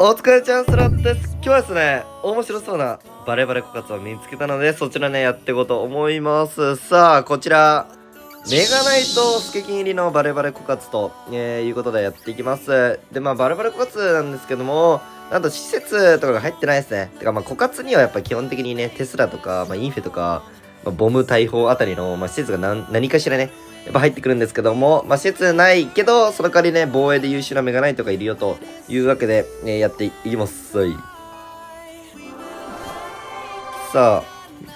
お疲れちゃんスロットです。今日はですね、面白そうなバレバレ枯渇を見つけたので、そちらね、やっていこうと思います。さあ、こちら、メガナイトスケキン入りのバレバレ枯渇と、いうことでやっていきます。で、まあ、バレバレ枯渇なんですけども、なんと施設とかが入ってないですね。てか、まあ、枯渇にはやっぱ基本的にね、テスラとか、まあ、インフェとか、まあ、ボム大砲あたりの、まあ、施設が何かしらね、やっぱ入ってくるんですけども、まあ、施設ないけど、その代わりね、防衛で優秀なメガナイトがいるよというわけで、やっていきます。さあ、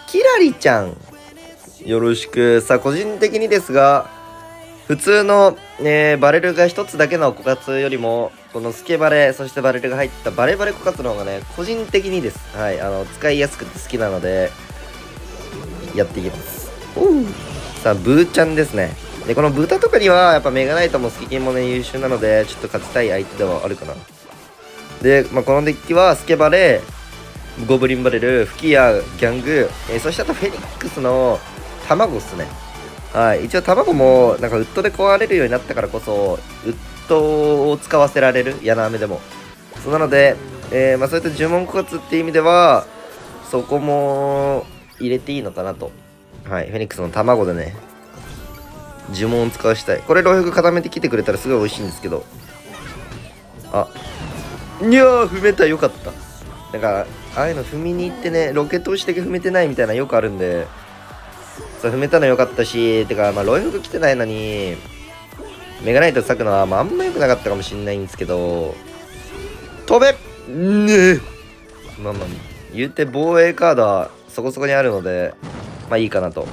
キラリちゃん、よろしく。さあ、個人的にですが、普通の、バレルが1つだけの枯渇よりも、このスケバレ、そしてバレルが入ったバレバレ枯渇の方がね、個人的にです。はい、使いやすくて好きなので、やっていきます。さあ、ブーちゃんですね。で、この豚とかには、やっぱメガナイトもスケキンもね、優秀なので、ちょっと勝ちたい相手ではあるかな。で、まあ、このデッキは、スケバレ、ゴブリンバレル、吹き矢、ギャング、そしてあとフェニックスの卵っすね。はい。一応卵も、なんかウッドで壊れるようになったからこそ、ウッドを使わせられる。嫌な雨でも。そうなので、まあ、そういった呪文枯渇っていう意味では、そこも入れていいのかなと。はい、フェニックスの卵でね、呪文を使わしたい。これ老兵固めてきてくれたらすごい美味しいんですけど、あにゃー、踏めた、よかった。なんかああいうの踏みに行ってね、ロケット押しだけ踏めてないみたいなよくあるんで、そう、踏めたのよかったし、てか、まあ、老兵来てないのにメガナイト割くのは、まあ、あんま良くなかったかもしれないんですけど、飛べね。まあまあ言うて防衛カードはそこそこにあるので、まあいいかなと。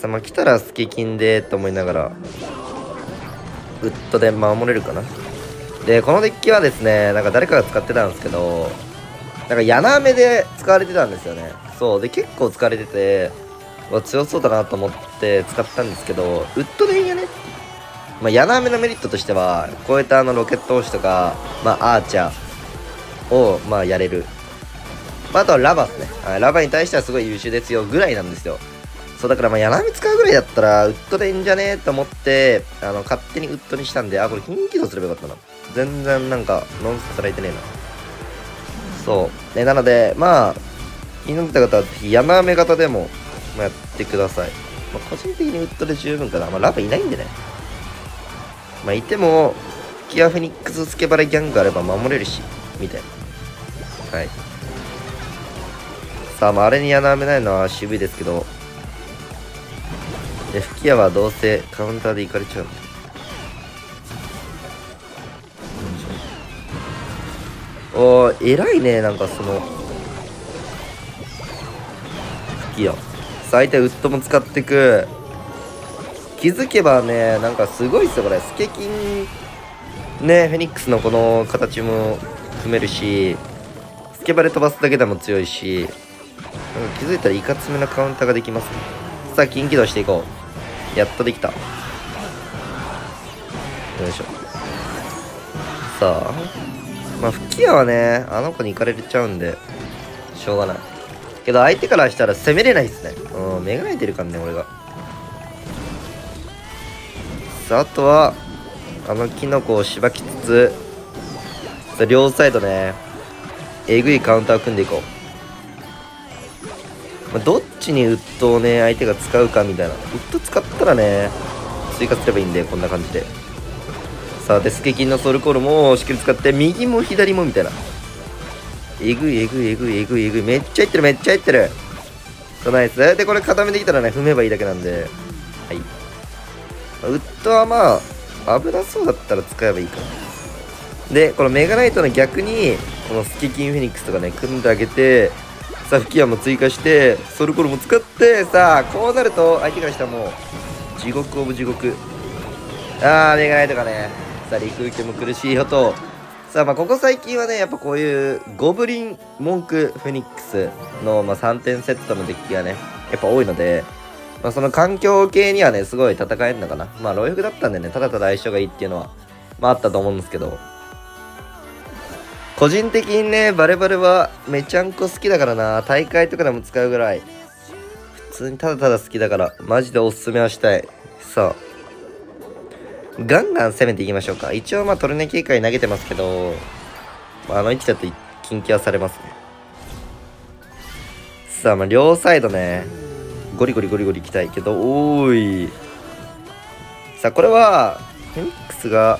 さあ、まあ来たらスケキンでと思いながら、ウッドで守れるかな。で、このデッキはですね、なんか誰かが使ってたんですけど、なんかヤナメで使われてたんですよね。そうで、結構使われてて、強そうだなと思って使ったんですけど、ウッドでいいよね。まあヤナメのメリットとしては、こういったロケット押しとか、まあアーチャーをまあやれる。あとはラバですね。ラバに対してはすごい優秀ですよぐらいなんですよ。そうだから、まあ、柳使うぐらいだったらウッドでいいんじゃねえと思って、勝手にウッドにしたんで、あ、これ金起動すればよかったな。全然なんかノンス働いてねえな。そうね、なのでまあ気になった方はぜひ山雨型でもやってください。まあ、個人的にウッドで十分かな。まあ、ラバいないんでね。まあ、いてもキアフェニックススケバレギャングあれば守れるしみたいな。はい、さあ、まあ、あれに穴埋めないのは渋いですけど、吹き矢はどうせカウンターでいかれちゃう。おー、偉いね。なんかその吹き矢、最低ウッドも使ってく。気づけばね、なんかすごいっすよこれ。スケキンね、フェニックスのこの形も組めるし、スケバレ飛ばすだけでも強いし、気づいたらいかつめなカウンターができますね。さあ、金起動していこう。やっとできた。よいしょ。さあ、まあ吹き矢はね、あの子に行かれちゃうんでしょうがないけど、相手からしたら攻めれないっすね。うん、目がないてるからね俺が。さあ、あとはあのキノコをしばきつつ、両サイドね、えぐいカウンターを組んでいこう。まあ、どっちにウッドをね、相手が使うかみたいな。ウッド使ったらね、追加すればいいんで、こんな感じで。さあ、で、スケキンのソウルコールもしっかり使って、右も左もみたいな。えぐいえぐいえぐいえぐいえぐい。めっちゃいってるめっちゃいってる。そう、ナイス。で、これ固めてきたらね、踏めばいいだけなんで。はい。ウッドはまあ、危なそうだったら使えばいいかな。で、このメガナイトの逆に、このスケキンフェニックスとかね、組んであげて、さあ、吹き矢も追加して、ソルコルも使って、さあ、こうなると、相手からしたらもう、地獄オブ地獄。あー、メガナイトがね、さあ、陸受けも苦しいよと。さあ、まあ、ここ最近はね、やっぱこういう、ゴブリン、モンク、フェニックスの、まあ、3点セットのデッキがね、やっぱ多いので、まあ、その環境系にはね、すごい戦えるのかな。まあ、老兵だったんでね、ただただ相性がいいっていうのは、まあ、あったと思うんですけど、個人的にね、バレバレはめちゃんこ好きだからな。大会とかでも使うぐらい。普通にただただ好きだから、マジでおすすめはしたい。さあ。ガンガン攻めていきましょうか。一応まあトルネ警戒投げてますけど、あの位置だと近畿はされますね。さあまあ両サイドね、ゴリゴリゴリゴリいきたいけど、おーい。さあこれはフェニックスが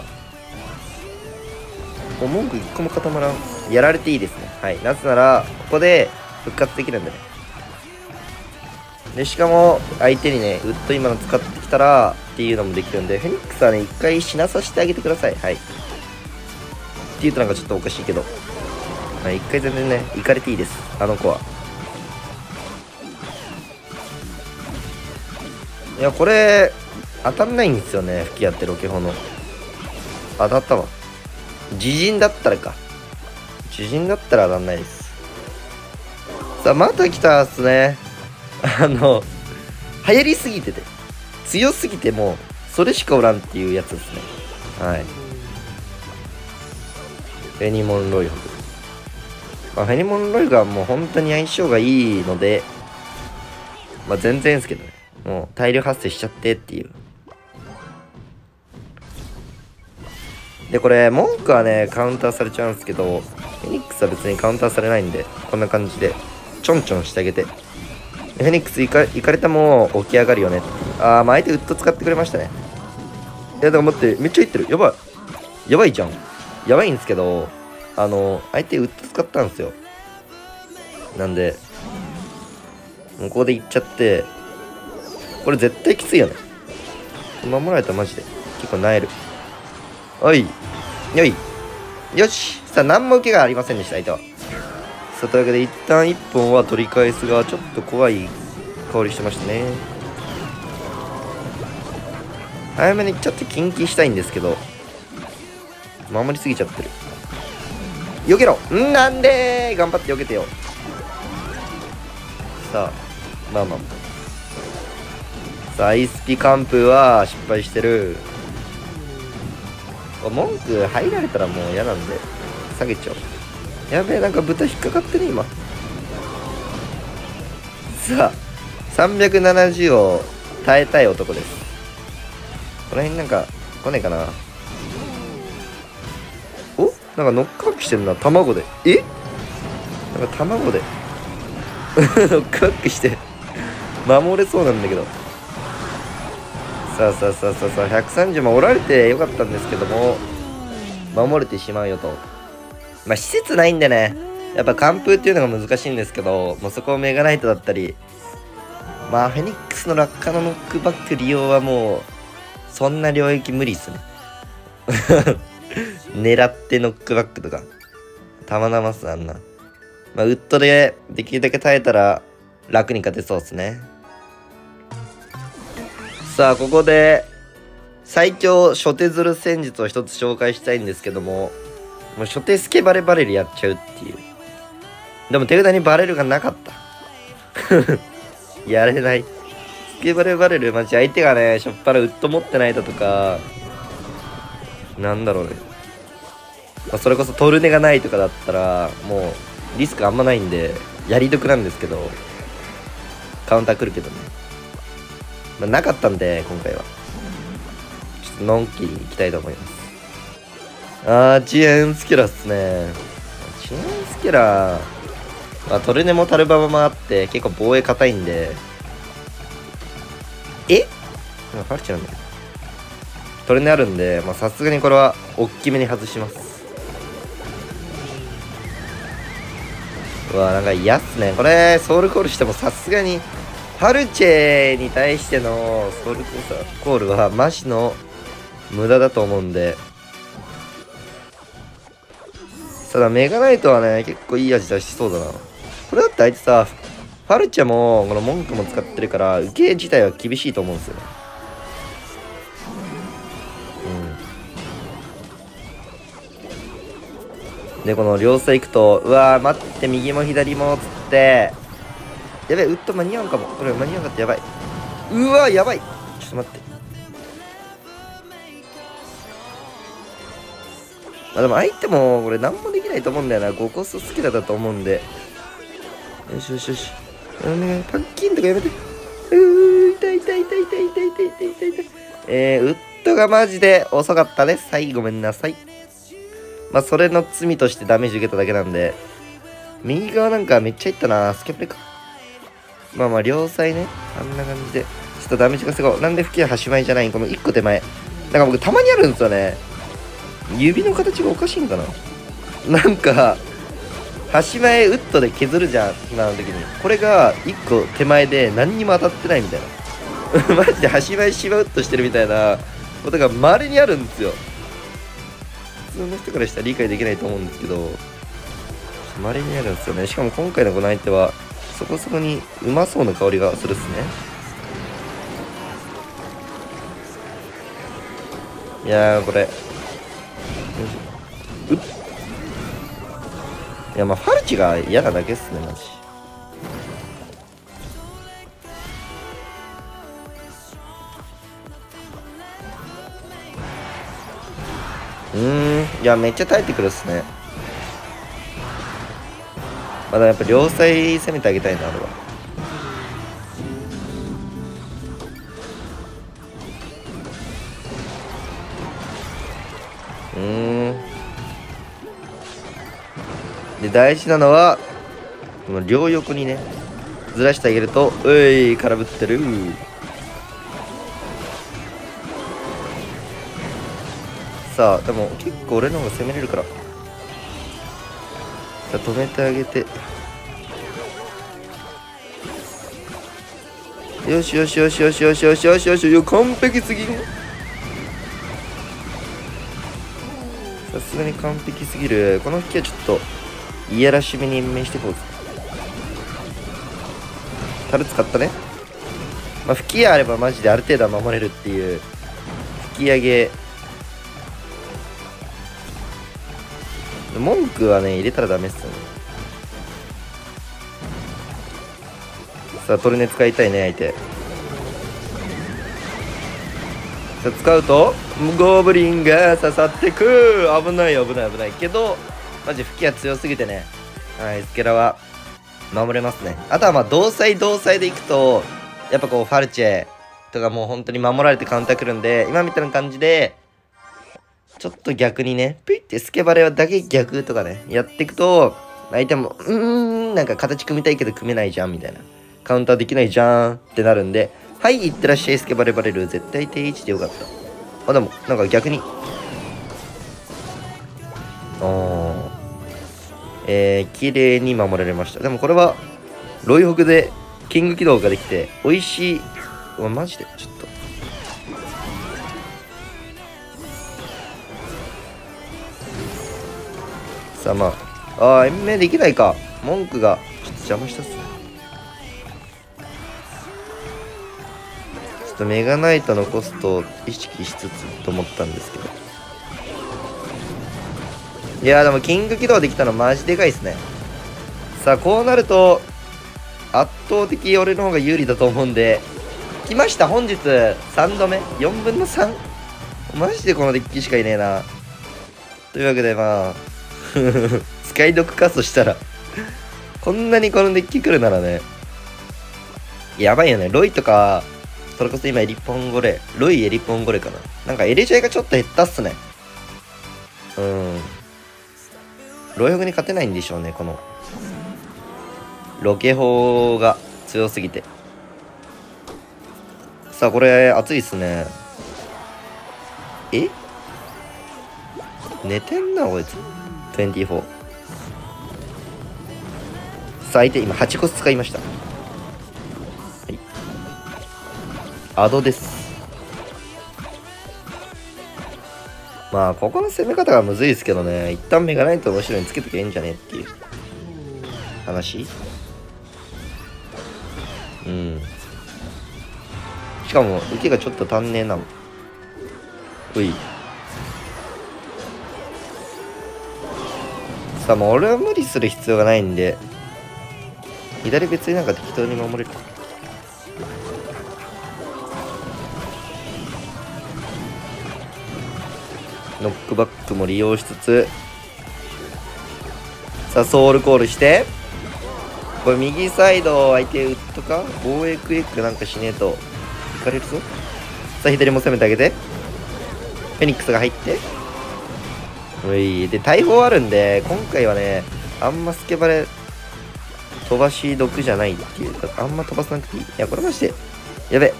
文句一個も固まらん。やられていいですね。はい、なぜならここで復活できるんでね。でしかも相手にねウッド今の使ってきたらっていうのもできるんで、フェニックスはね一回死なさせてあげてください。はい、っていうとなんかちょっとおかしいけど、まあ、一回全然ねいかれていいです、あの子は。いやこれ当たんないんですよね、吹き合ってロケホの。当たったわ。自陣だったらか。自陣だったら当たんないです。さあまた来たっすね。流行りすぎてて強すぎてもうそれしかおらんっていうやつですね。はい、フェニモンロイホ、まあ、フェニモンロイホがもう本当に相性がいいので、まあ全然ですけどね、もう大量発生しちゃってっていう。でこれ文句はねカウンターされちゃうんですけど、フェニックスは別にカウンターされないんで、こんな感じでちょんちょんしてあげて、フェニックスいかれたも起き上がるよね。ああまあ相手ウッド使ってくれましたね。いやでも待って、めっちゃいってる、やばい、やばいじゃん、やばいんですけど、相手ウッド使ったんですよ。なんでもうここでいっちゃって、これ絶対きついよね。守られたマジで結構萎える。おいよいよし。さあ何も受けがありませんでした相手は。さあというわけで一旦1本は取り返すが、ちょっと怖い香りしてましたね。早めにちょっと緊急したいんですけど、守りすぎちゃってる。避けろん、なんで頑張って避けてよ。さあまあまあ、さあアイスピ完封は失敗してる。文句入られたらもう嫌なんで下げちゃおう。やべえ、なんか豚引っかかってね今。さあ370を耐えたい男です。この辺なんか来ねえかな。おなんかノックアックしてるな、卵で。えなんか卵でノックアックして守れそうなんだけど。さあさあさあさあさあ、130もおられてよかったんですけども、守れてしまうよと。まあ施設ないんでね、やっぱ完封っていうのが難しいんですけど、もうそこをメガナイトだったり、まあフェニックスの落下のノックバック利用はもうそんな領域無理っすね狙ってノックバックとかたまたまっす、あんな。まあウッドでできるだけ耐えたら楽に勝てそうっすね。さあここで最強初手ずる戦術を一つ紹介したいんですけども、もう初手スケバレバレルやっちゃうっていう。でも手札にバレルがなかったやれない。スケバレバレルマジ相手がねしょっぱらウッド持ってないだとか、なんだろうね、まあ、それこそトルネがないとかだったらもうリスクあんまないんでやり得なんですけど、カウンター来るけどね、まあ、なかったんで今回はちょっとのんきにいきたいと思います。あー遅延スキラっすね。遅延スキラ、まあ、トルネもタルババもあって結構防衛硬いんで、なんかファルチなんだけどトルネあるんで、まあさすがにこれはおっきめに外します。うわーなんか嫌っすねこれ。ソウルコールしてもさすがにパルチェに対してのソウルコールはマジの無駄だと思うんで。ただメガナイトはね結構いい味出しそうだな。これだって相手さパルチェもこの文句も使ってるから受け自体は厳しいと思うんですよね。うんでこの両サイ行くと、うわー待って右も左もつって、やべえウッド間に合うかも。これ間に合わなかった、やばい。うわやばい、ちょっと待って。まあでも相手もこれ何もできないと思うんだよな。5コストスキラだと思うんで、よしよしよし、お願いパッキンとかやめて。痛い痛い痛い痛い痛い痛い痛い痛い。ウットがマジで遅かったです。はい、ごめんなさい。まあ、それの罪としてダメージ受けただけなんで、右側なんかめっちゃいったな。スキャプレか。まあまあ、両サイね。あんな感じで。ちょっとダメージ稼ごう。なんで吹きは端前じゃないこの1個手前。なんか僕たまにあるんですよね。指の形がおかしいんかな。なんか、端前ウッドで削るじゃん、今の時に。これが1個手前で何にも当たってないみたいな。マジで端前しまウッドしてるみたいなことが稀にあるんですよ。普通の人からしたら理解できないと思うんですけど、稀にあるんですよね。しかも今回のこの相手は、そこそこにうまそうな香りがするっすね。いやー、これ。うっ。いや、まあファルチが嫌なだけっすね、マジ。いや、めっちゃ耐えてくるっすね。まだやっぱ両サイ攻めてあげたいな、あれは。で、大事なのはこの両横にねずらしてあげると、うい、空振ってる。さあ、でも結構俺の方が攻めれるから、止めてあげて、よしよしよしよしよしよしよしよしよ、完璧すぎる。さすがに完璧すぎる。この引きはちょっといやらしめに面してこうぜ。樽使ったね。まあ、吹き矢あればマジである程度は守れるっていう。吹き上げ。文句はね、入れたらダメっすよね。さあ、トルネ使いたいね、相手。さあ、使うと、ゴブリンが刺さってく。危ない、危ない、危ない。けど、マジ吹きは強すぎてね、はい、スケラは守れますね。あとはまあ同彩同彩でいくと、やっぱこうファルチェとかもう本当に守られてカウンター来るんで、今みたいな感じでちょっと逆にね、ピッてスケバレだけ逆とかねやっていくと、相手もなんか形組みたいけど組めないじゃんみたいな、カウンターできないじゃんってなるんで、はい、いってらっしゃい、スケバレバレる。絶対定位置でよかった。あ、でもなんか逆に綺麗に守られました。でもこれはロイホクでキング起動ができて美味しい。うわ、マジでちょっとさあ、まあ延命できないか。文句がちょっと邪魔したっすね。ちょっとメガナイトのコストを意識しつつと思ったんですけど、いやー、でもキング起動できたのマジでかいっすね。さあ、こうなると圧倒的俺の方が有利だと思うんで、来ました本日3度目、4分の3。マジでこのデッキしかいねえな。というわけで、まあ使い毒か、そしたらこんなにこのデッキ来るならね、やばいよね。ロイとか、それこそ今エリポンゴレ、ロイエリポンゴレかな。なんかエレジャイがちょっと減ったっすね。ロイホクに勝てないんでしょうね、このロケ法が強すぎて。さあ、これ熱いっすね。え、寝てんなこいつ。24。さあ、相手今8コス使いました。はい、アドです。まあ、ここの攻め方がむずいですけどね、一旦メガナイトの後ろにつけときゃいいんじゃねっていう話。しかも受けがちょっと足んねえな。うい。さあ、もう俺は無理する必要がないんで、左別になんか適当に守れる。ノックバックも利用しつつ、さあ、ソウルコールして、これ右サイド相手ウッドか防衛クエックなんかしねえといかれるぞ。さあ、左も攻めてあげて、フェニックスが入って、ういで大砲あるんで、今回はねあんまスケバレ飛ばし毒じゃないっていうか、あんま飛ばさなくていい。いやこれまして、やべ、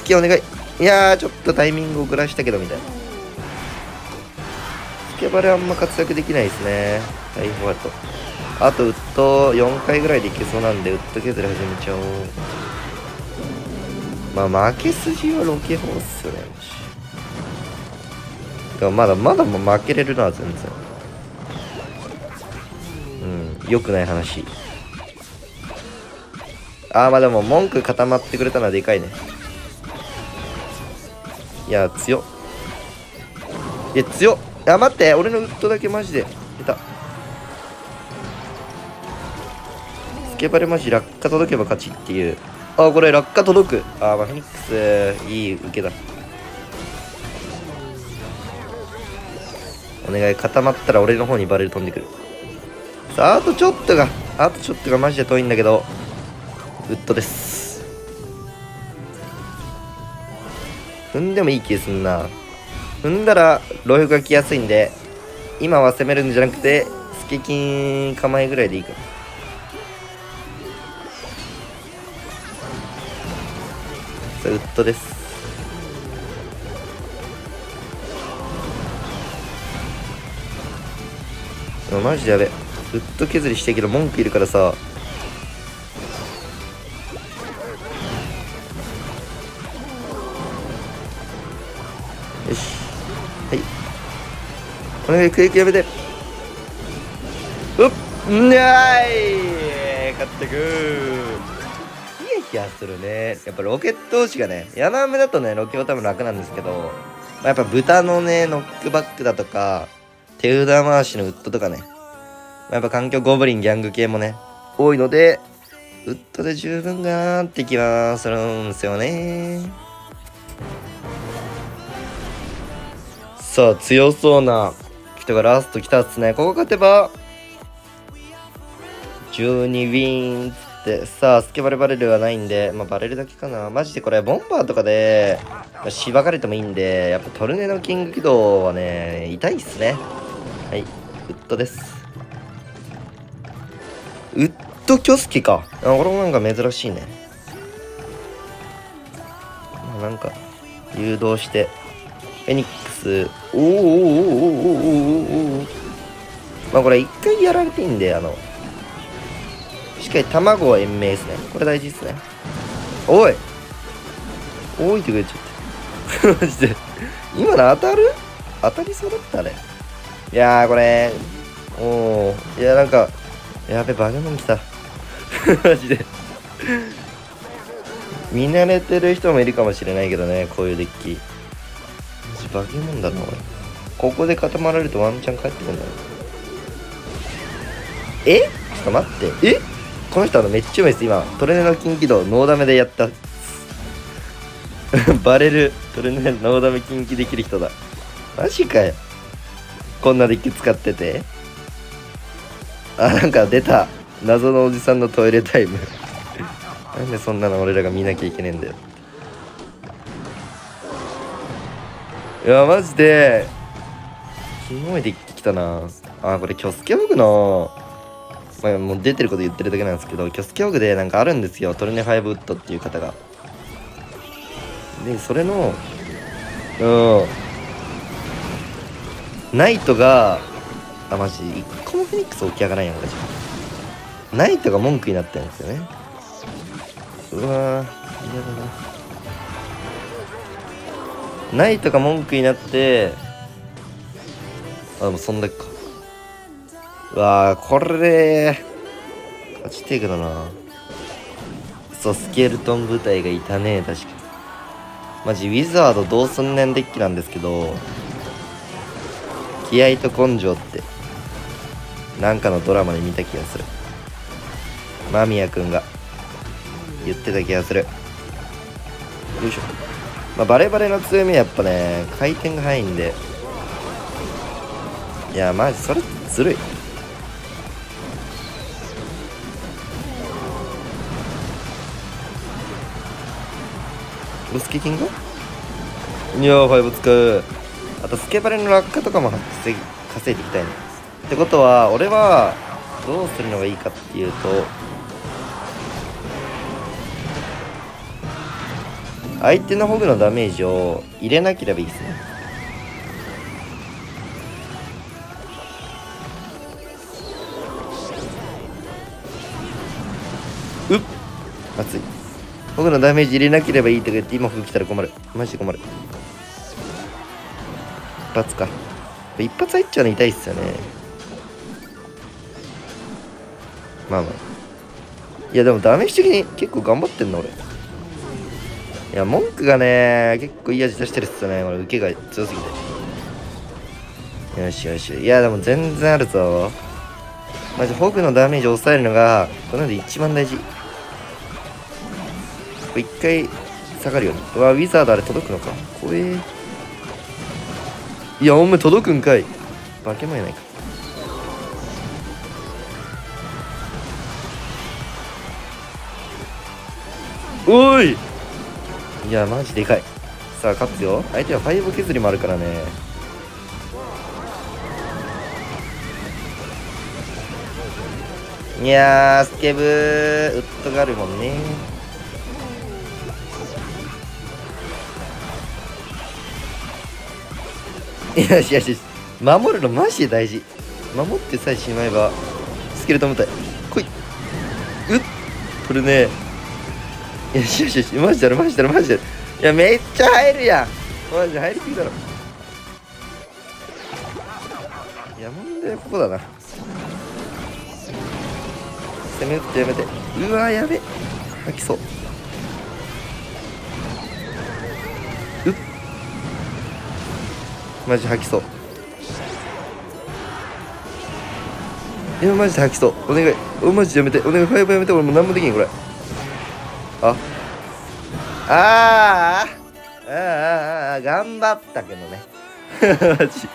引きお願い。いやーちょっとタイミング遅らしたけどみたいな。スケバレあんま活躍できないですね、大砲だと。あとウッド4回ぐらいでいけそうなんで、ウッド削り始めちゃおう。まあ負け筋はロケ砲っすよね、もし。だからまだ負けれるのは全然。うん、良くない話。ああ、まあでも文句固まってくれたのはでかいね。いや、強っ。いや、強っ。あ、待って、俺のウッドだけマジで下手。スケバレマジ落下届けば勝ちっていう。ああ、これ落下届く。ああ、まあフェニックスいい受けだ。お願い、固まったら俺の方にバレル飛んでくる。さあ、あとちょっとが、あとちょっとがマジで遠いんだけど、ウッドです。踏んでもいい気すんな。踏んだらロイフが来やすいんで、今は攻めるんじゃなくてスケキン構えぐらいでいいから。さあウッドです。マジでやべ、ウッド削りしてるけど文句いるからさ。よし、はい、お願い、クエイクやめて。うっ、なーい、勝ってくー。ヒヤヒヤするね、やっぱロケット押しがね。ヤマメだとねロケは多分楽なんですけど、やっぱ豚のねノックバックだとか手札回しのウッドとかね、やっぱ環境ゴブリンギャング系もね多いので、ウッドで十分がーって気はするんですよね。さあ強そうな人がラスト来たっすね。ここ勝てば12ウィーンっつって。さあスケバレバレルはないんで、まあ、バレルだけかな。マジでこれボンバーとかでしばかれてもいいんで、やっぱトルネードキング起動はね痛いっすね。はい、ウッドです。ウッドキョスケか、あ、これもなんか珍しいね。なんか誘導してフェニックス。おーおーおーおーおーおーおーおー、まあこれ一回やられていいんで、しっかり卵は延命ですね、これ大事ですね。おいおいってくれちゃった。マジで今の当たる？当たりそうだったね。いやーこれおー、いやなんかやべ、バケモン来た。マジで見慣れてる人もいるかもしれないけどね、こういうデッキバケモンだな。俺ここで固まられるとワンチャン帰ってくるんだよ。え？ちょっと待って、え？この人めっちゃうまいです。今トレネの金起動ノーダメでやった。バレるトレネノーダメ金起できる人だ。マジかよ、こんなデッキ使ってて。あ、なんか出た、謎のおじさんのトイレタイム。なんでそんなの俺らが見なきゃいけねえんだよ。いやマジでキモいデッキ来たなあ。これキョスケホグの、まあ、もう出てること言ってるだけなんですけど、キョスケホグでなんかあるんですよ、トルネ5ウッドっていう方が。でそれのナイトが、あ、マジ1個もフェニックス起き上がらんやんか。じゃナイトが文句になってるんですよね。うわー嫌だな。ナイトが文句になって、あ、でもそんだけか。うわーこれ勝ちてえけどな。そう、スケルトン部隊がいたね。確かにマジウィザード同寸年デッキなんですけど、気合と根性ってなんかのドラマで見た気がする。間宮くんが言ってた気がする。よいしょ。まあ、バレバレの強みはやっぱね回転が速いんで。いやマジそれずるい。ロスケキングよー、ファイブつく。あとスケバレの落下とかも稼いでいきたいね。ってことは俺はどうするのがいいかっていうと、相手のホグのダメージを入れなければいいですね。うっ、熱い。ホグのダメージ入れなければいいとか言って今ホグ来たら困る。マジで困る。一発か。一発入っちゃうの痛いっすよね。まあまあ。いやでもダメージ的に結構頑張ってんの俺。いや、文句がね、結構いい味出してるっすよね。俺、受けが強すぎて。よしよし。いや、でも全然あるぞ。マジ、ホグのダメージを抑えるのが、この世で一番大事。一回、下がるように。うわ、ウィザードあれ届くのか。怖え。いや、お前届くんかい。化け物やないか。おーい、いやマジでかい。さあ勝つよ。相手は5削りもあるからね。いやー、スケブーウッドがあるもんね。よしよし、守るのマジで大事。守ってさえしまえばスケルトン部隊来い。うっ、これね、よしよしよし、マジだろマジだろマジだろ。いや、めっちゃ入るやん。マジ入りすぎだろ。いや、問題はここだな。攻め打ってやめて。うわ、やべ、吐きそう。うっ、マジ吐きそう。いや、マジで吐きそう。お願い、お、マジでやめて、お願い、ファイブやめて。俺もう何もできん、これ。ああーあーああ、頑張ったけどね。マジ。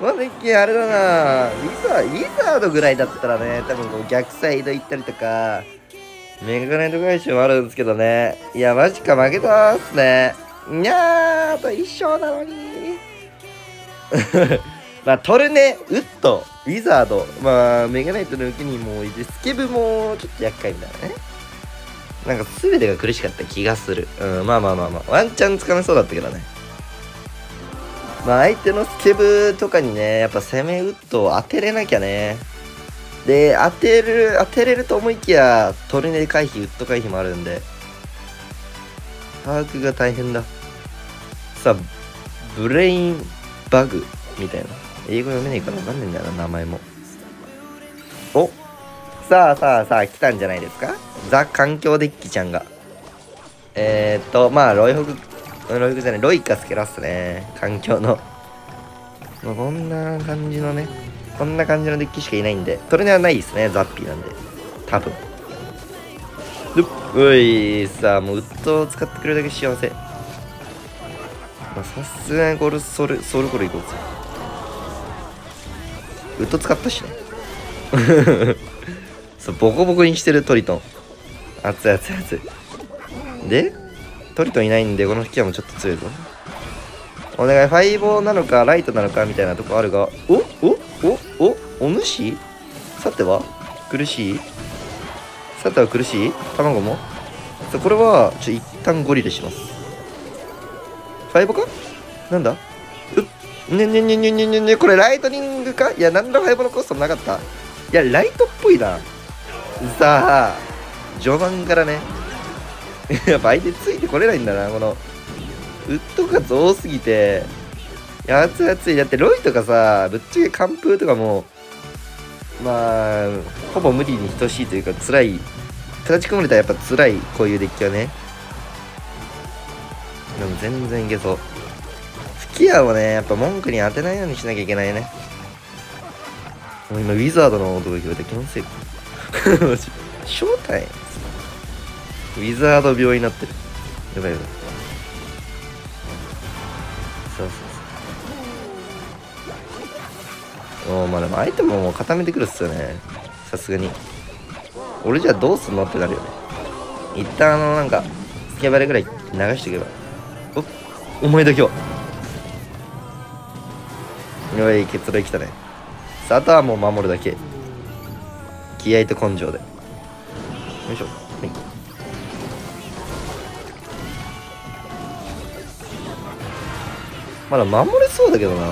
まだ一見あれだな。ウィザードぐらいだったらね、多分こう逆サイド行ったりとか、メガネと返しもあるんですけどね。いや、マジか、負けたーっすね。にゃー、あと一勝なのにー。まあ、トルネ、ウッド、ウィザード、まあ、メガネとの受けにもいて、スケブもちょっと厄介みたいなね。なんか全てが苦しかった気がする。うん、まあまあまあまあ。ワンチャンつかめそうだったけどね。まあ相手のスケブとかにね、やっぱ攻めウッドを当てれなきゃね。で、当てれると思いきや、トルネ回避、ウッド回避もあるんで、把握が大変だ。さあ、ブレインバグみたいな。英語読めねえから分かんねえんだよな、名前も。お、さあ、来たんじゃないですか、ザ・環境デッキちゃんが。まあ、ロイフじゃない、ロイカスケラっすね。環境の。まあ、こんな感じのね、こんな感じのデッキしかいないんで、トルネはないですね、ザッピーなんで。多分。うい、さあ、もうウッドを使ってくれるだけ幸せ。まあ、さすがにこれ、ソウルコールいこうぜ。ウッド使ったしね。ボコボコにしてるトリトン。熱い熱い熱い。で、トリトンいないんで、この吹き矢もちょっと強いぞ。お願い、ファイボーなのか、ライトなのか、みたいなとこあるが、お主さては苦しい、さては苦しい卵もさ、これは、ちょ、一旦ゴリラします。ファイボかなんだうねねねねねねね、これライトニングか。いや、なんだファイボのコストもなかった。いや、ライトっぽいな。さあ、序盤からね、やっぱ相手ついてこれないんだな、この、ウッドが多すぎて、いや、熱い。だって、ロイとかさ、ぶっちゃけ完封とかも、まあ、ほぼ無理に等しいというか、辛い、立ち込まれたらやっぱ辛い、こういうデッキはね。でも全然いけそう。吹き矢をね、やっぱ文句に当てないようにしなきゃいけないね。もう今、ウィザードの音が聞こえて気持ちいい。ショータイム。ウィザード病になってる。やばいやばい。そう。おー、まあでも相手ももう固めてくるっすよね。さすがに。俺じゃどうすんのってなるよね。一旦なんか、スケバレぐらい流しておけば。おっ、お前だけは。おい、結露来たね。さあ、あとはもう守るだけ。気合と根性で。よいしょ。はい。まだ守れそうだけどな。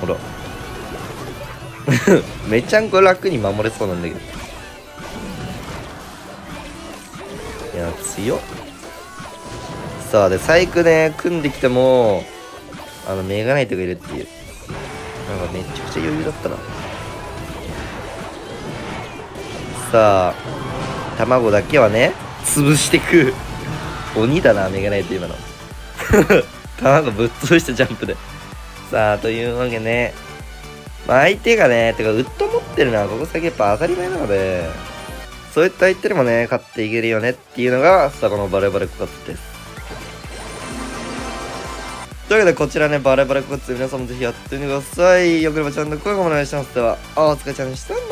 ほら。めちゃんこ楽に守れそうなんだけど。いや、強っ。さあ、で、サイクね、組んできても、メガナイトがいるっていう。なんかめちゃくちゃ余裕だったな。さあ、卵だけはね、潰してく。鬼だな、メガナイト今の。卵ぶっ潰したジャンプで。さあ、というわけね。まあ、相手がね、てか、ウッド持ってるのは、ここ先やっぱ当たり前なので、そういった相手でもね、勝っていけるよねっていうのが、さあ、このバレバレコカツです。というわけで、こちらね、バレバレコカツ、皆さんもぜひやってみてください。よければチャンネル、高評価もお願いします。では、お疲れちゃんでした。